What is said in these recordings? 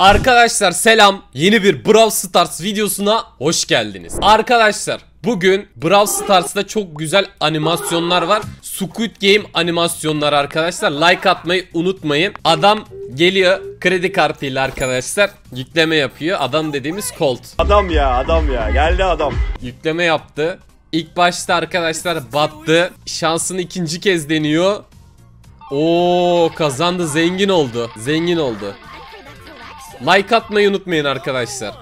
Arkadaşlar selam, yeni bir Brawl Stars videosuna hoş geldiniz. Arkadaşlar bugün Brawl Stars'ta çok güzel animasyonlar var. Squid Game animasyonları arkadaşlar. Like atmayı unutmayın. Adam geliyor kredi kartıyla arkadaşlar. Yükleme yapıyor. Adam dediğimiz Colt. Adam ya. Geldi adam. Yükleme yaptı. İlk başta arkadaşlar battı. Şansını ikinci kez deniyor. Oo, kazandı, zengin oldu. Like atmayı unutmayın arkadaşlar.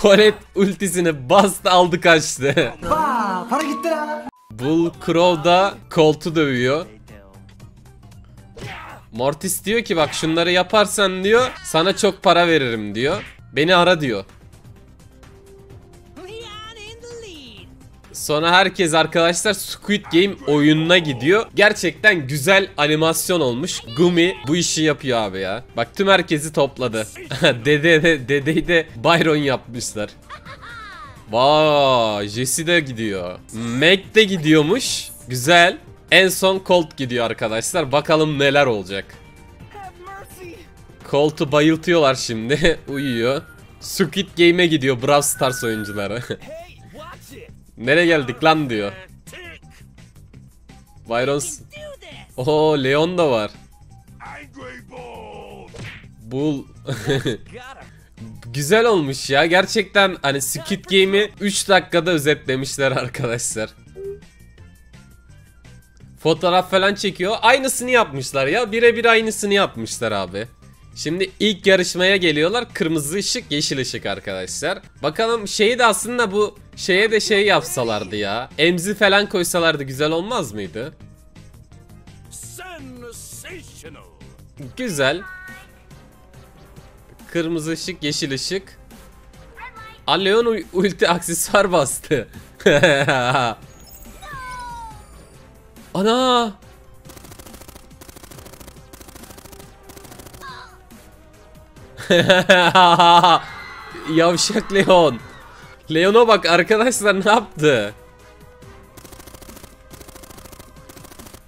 Colette ultisini bastı, aldı, kaçtı. Para gitti lan. Bull Crow da Colt'u dövüyor. Mortis diyor ki bak şunları yaparsan diyor sana çok para veririm diyor. Beni ara diyor. Sonra herkes arkadaşlar Squid Game oyununa gidiyor. Gerçekten güzel animasyon olmuş. Gumi bu işi yapıyor abi ya. Bak tüm herkesi topladı. Dedeyi de Byron yapmışlar. Vay, Jesse de gidiyor. Mac de gidiyormuş. Güzel. En son Colt gidiyor arkadaşlar. Bakalım neler olacak. Colt'u bayıltıyorlar şimdi. Uyuyor. Squid Game'e gidiyor Brawl Stars oyuncuları. Nereye geldik lan diyor. Byron. Oo, Leon da var. Bull. Güzel olmuş ya. Gerçekten hani Squid Game'i 3 dakikada özetlemişler arkadaşlar. Fotoğraf falan çekiyor. Aynısını yapmışlar ya. Birebir aynısını yapmışlar abi. Şimdi ilk yarışmaya geliyorlar. Kırmızı ışık, yeşil ışık arkadaşlar. Bakalım şeyi de aslında bu şeye de şey yapsalardı ya. Emzi falan koysalardı güzel olmaz mıydı? Güzel. Kırmızı ışık, yeşil ışık. Leon ulti aksesuar bastı. Ana! Yavşak Leon. Leon'a bak arkadaşlar ne yaptı?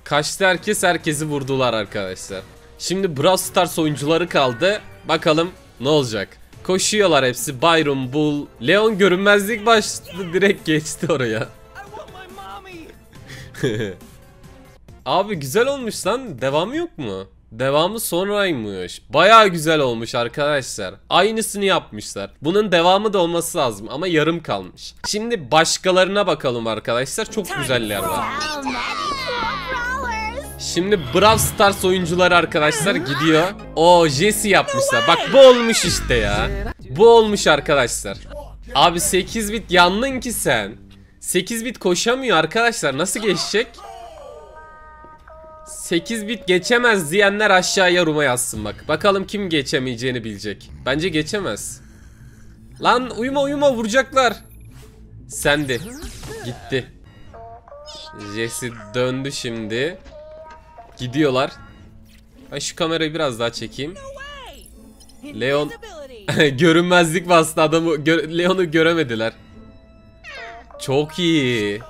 Kaçtı herkes, herkesi vurdular arkadaşlar. Şimdi Brawl Stars oyuncuları kaldı. Bakalım ne olacak? Koşuyorlar hepsi. Byron, Bull, Leon görünmezlik başladı, direkt geçti oraya. Abi güzel olmuş lan. Devamı yok mu? Devamı sonraymış. Bayağı güzel olmuş arkadaşlar. Aynısını yapmışlar. Bunun devamı da olması lazım ama yarım kalmış. Şimdi başkalarına bakalım arkadaşlar. Çok güzeller var. Şimdi Brawl Stars oyuncuları arkadaşlar gidiyor. Oo, Jesse yapmışlar. Bak bu olmuş işte ya. Bu olmuş arkadaşlar. Abi 8-Bit yandın ki sen. 8-Bit koşamıyor arkadaşlar. Nasıl geçecek? 8-Bit geçemez diyenler aşağıya yoruma yazsın bak. Bakalım kim geçemeyeceğini bilecek. Bence geçemez. Lan uyuma vuracaklar. Sendi. Gitti. Jesse döndü şimdi. Gidiyorlar. Ay şu kamerayı biraz daha çekeyim. Leon görünmezlik bastı adamı. Leon'u göremediler. Çok iyi.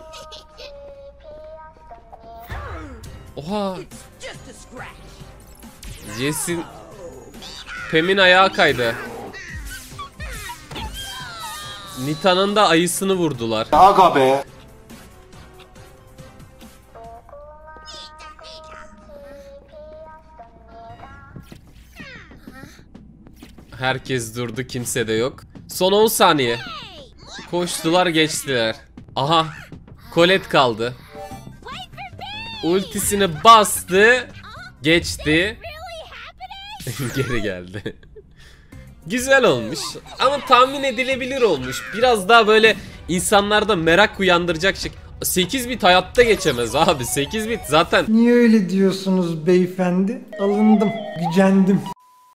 Oha. Jess'in Pem'in ayağı kaydı. Nita'nın da ayısını vurdular. Aga be. Herkes durdu, kimse de yok. Son 10 saniye. Koştular, geçtiler. Aha. Colette kaldı. Ultisini bastı. Geçti. Geri geldi. Güzel olmuş. Ama tahmin edilebilir olmuş. Biraz daha böyle insanlarda merak uyandıracak şey. 8-Bit hayatta geçemez abi. 8-Bit zaten. Niye öyle diyorsunuz beyefendi? Alındım. Gücendim.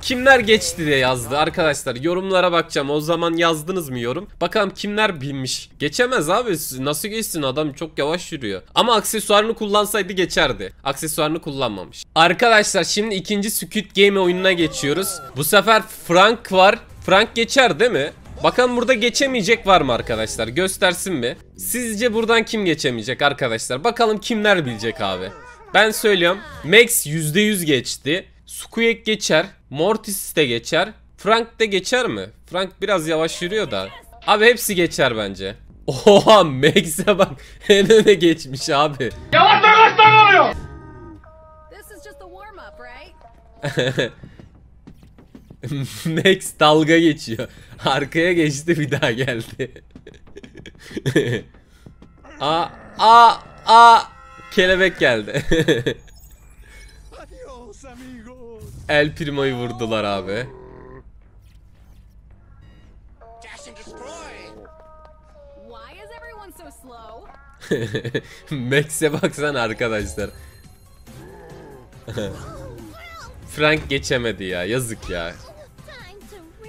Kimler geçti diye yazdı arkadaşlar. Yorumlara bakacağım. O zaman yazdınız mı yorum? Bakalım kimler binmiş. Geçemez abi. Nasıl geçsin adam, çok yavaş yürüyor. Ama aksesuarını kullansaydı geçerdi. Aksesuarını kullanmamış. Arkadaşlar şimdi ikinci Squid Game oyununa geçiyoruz. Bu sefer Frank var. Frank geçer değil mi? Bakalım burada geçemeyecek var mı arkadaşlar? Göstersin mi? Sizce buradan kim geçemeyecek arkadaşlar? Bakalım kimler bilecek abi. Ben söylüyorum. Max %100 geçti. Squeak geçer. Mortis de geçer. Frank de geçer mi? Frank biraz yavaş yürüyor da. Abi hepsi geçer bence. Oha, Max'e bak. En öne geçmiş abi. Yavaş yavaş dağılıyor. Max dalga geçiyor. Arkaya geçti, bir daha geldi. Kelebek geldi. El Primo'yu vurdular abi. Max'e baksana arkadaşlar. Frank geçemedi ya, yazık ya.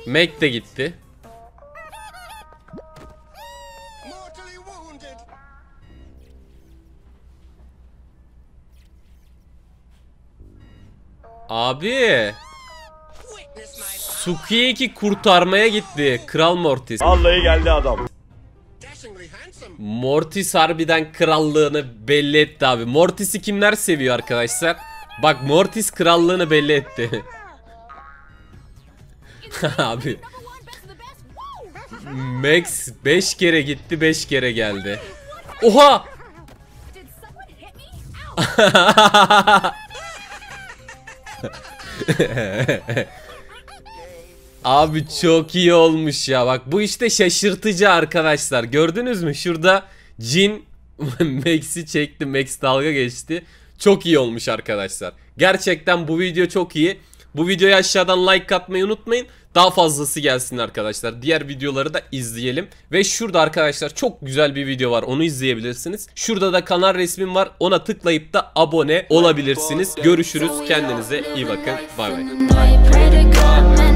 Mac de gitti. Abi Suki'yi kurtarmaya gitti Kral Mortis. Vallahi geldi adam. Mortis harbiden krallığını belli etti abi. Mortis'i kimler seviyor arkadaşlar? Bak, Mortis krallığını belli etti. Abi Max 5 kere gitti, 5 kere geldi. Oha. Abi çok iyi olmuş ya. Bak bu işte şaşırtıcı arkadaşlar. Gördünüz mü? Şurada Jin Max'i çekti. Max dalga geçti. Çok iyi olmuş arkadaşlar. Gerçekten bu video çok iyi. Bu videoya aşağıdan like atmayı unutmayın. Daha fazlası gelsin arkadaşlar. Diğer videoları da izleyelim. Ve şurada arkadaşlar çok güzel bir video var. Onu izleyebilirsiniz. Şurada da kanal resmim var. Ona tıklayıp da abone olabilirsiniz. Görüşürüz. Kendinize iyi bakın. Bay bay.